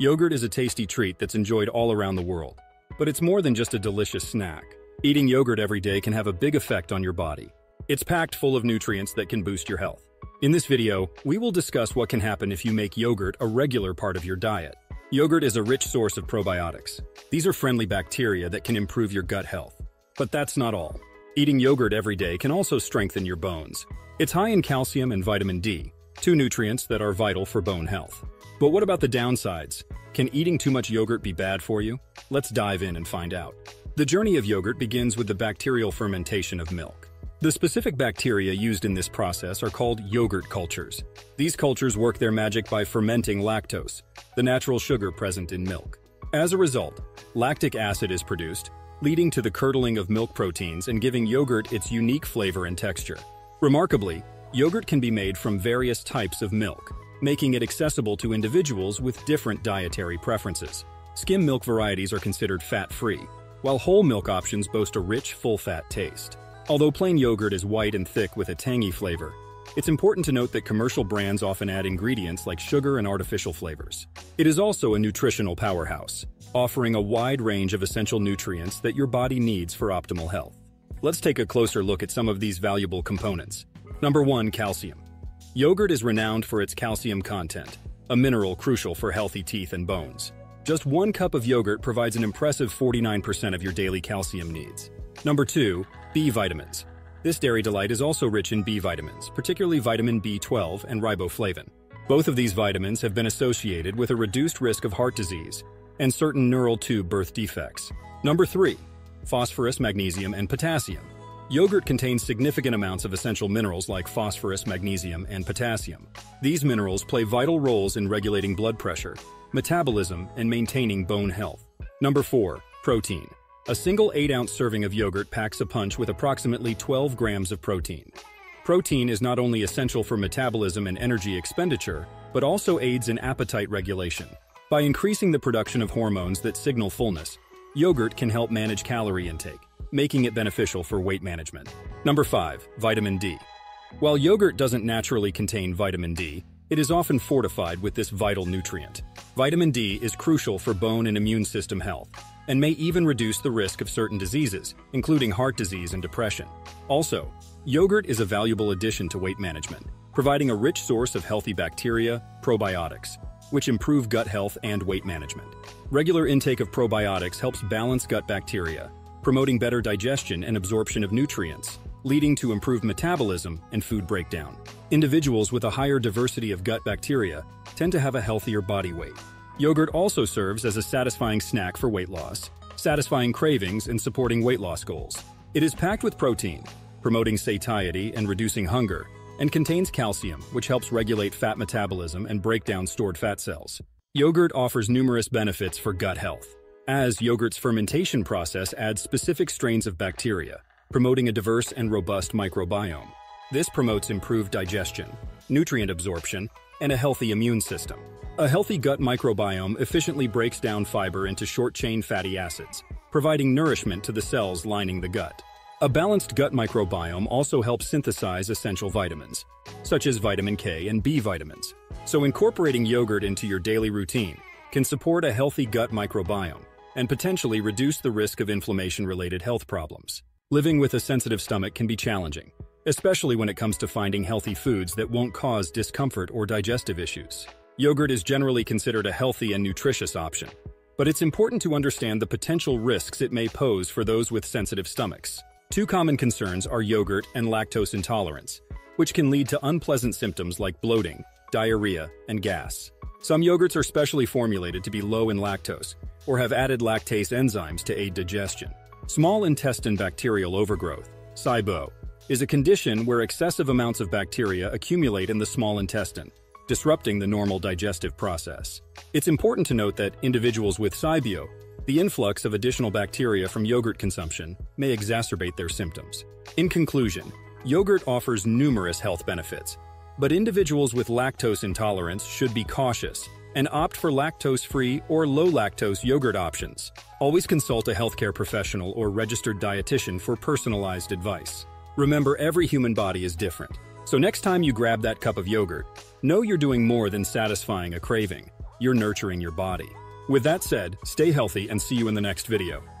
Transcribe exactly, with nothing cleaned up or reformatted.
Yogurt is a tasty treat that's enjoyed all around the world, but it's more than just a delicious snack. Eating yogurt every day can have a big effect on your body. It's packed full of nutrients that can boost your health. In this video, we will discuss what can happen if you make yogurt a regular part of your diet. Yogurt is a rich source of probiotics. These are friendly bacteria that can improve your gut health. But that's not all. Eating yogurt every day can also strengthen your bones. It's high in calcium and vitamin D, two nutrients that are vital for bone health. But what about the downsides? Can eating too much yogurt be bad for you? Let's dive in and find out. The journey of yogurt begins with the bacterial fermentation of milk. The specific bacteria used in this process are called yogurt cultures. These cultures work their magic by fermenting lactose, the natural sugar present in milk. As a result, lactic acid is produced, leading to the curdling of milk proteins and giving yogurt its unique flavor and texture. Remarkably, yogurt can be made from various types of milk, making it accessible to individuals with different dietary preferences. Skim milk varieties are considered fat-free, while whole milk options boast a rich, full-fat taste. Although plain yogurt is white and thick with a tangy flavor, it's important to note that commercial brands often add ingredients like sugar and artificial flavors. It is also a nutritional powerhouse, offering a wide range of essential nutrients that your body needs for optimal health. Let's take a closer look at some of these valuable components. Number one, calcium. Yogurt is renowned for its calcium content, a mineral crucial for healthy teeth and bones. Just one cup of yogurt provides an impressive forty-nine percent of your daily calcium needs. Number two, B vitamins. This dairy delight is also rich in B vitamins, particularly vitamin B twelve and riboflavin. Both of these vitamins have been associated with a reduced risk of heart disease and certain neural tube birth defects. Number three, phosphorus, magnesium, and potassium. Yogurt contains significant amounts of essential minerals like phosphorus, magnesium, and potassium. These minerals play vital roles in regulating blood pressure, metabolism, and maintaining bone health. Number four, protein. A single eight ounce serving of yogurt packs a punch with approximately twelve grams of protein. Protein is not only essential for metabolism and energy expenditure, but also aids in appetite regulation. By increasing the production of hormones that signal fullness, yogurt can help manage calorie intake, making it beneficial for weight management. Number five, vitamin D. While yogurt doesn't naturally contain vitamin D, it is often fortified with this vital nutrient. Vitamin D is crucial for bone and immune system health, and may even reduce the risk of certain diseases, including heart disease and depression. Also, yogurt is a valuable addition to weight management, providing a rich source of healthy bacteria, probiotics, which improve gut health and weight management. Regular intake of probiotics helps balance gut bacteria, promoting better digestion and absorption of nutrients, leading to improved metabolism and food breakdown. Individuals with a higher diversity of gut bacteria tend to have a healthier body weight. Yogurt also serves as a satisfying snack for weight loss, satisfying cravings and supporting weight loss goals. It is packed with protein, promoting satiety and reducing hunger, and contains calcium, which helps regulate fat metabolism and break down stored fat cells. Yogurt offers numerous benefits for gut health, as yogurt's fermentation process adds specific strains of bacteria, promoting a diverse and robust microbiome. This promotes improved digestion, nutrient absorption, and a healthy immune system. A healthy gut microbiome efficiently breaks down fiber into short-chain fatty acids, providing nourishment to the cells lining the gut. A balanced gut microbiome also helps synthesize essential vitamins, such as vitamin K and B vitamins. So incorporating yogurt into your daily routine can support a healthy gut microbiome and potentially reduce the risk of inflammation-related health problems. Living with a sensitive stomach can be challenging, especially when it comes to finding healthy foods that won't cause discomfort or digestive issues. Yogurt is generally considered a healthy and nutritious option, but it's important to understand the potential risks it may pose for those with sensitive stomachs. Two common concerns are yogurt and lactose intolerance, which can lead to unpleasant symptoms like bloating, diarrhea, and gas. Some yogurts are specially formulated to be low in lactose, or have added lactase enzymes to aid digestion. Small intestine bacterial overgrowth, SIBO, is a condition where excessive amounts of bacteria accumulate in the small intestine, disrupting the normal digestive process. It's important to note that individuals with SIBO, the influx of additional bacteria from yogurt consumption, may exacerbate their symptoms. In conclusion, yogurt offers numerous health benefits, but individuals with lactose intolerance should be cautious and opt for lactose-free or low-lactose yogurt options. Always consult a healthcare professional or registered dietitian for personalized advice. Remember, every human body is different. So next time you grab that cup of yogurt, know you're doing more than satisfying a craving. you're nurturing your body. With that said, stay healthy and see you in the next video.